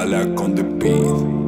I like on the beat.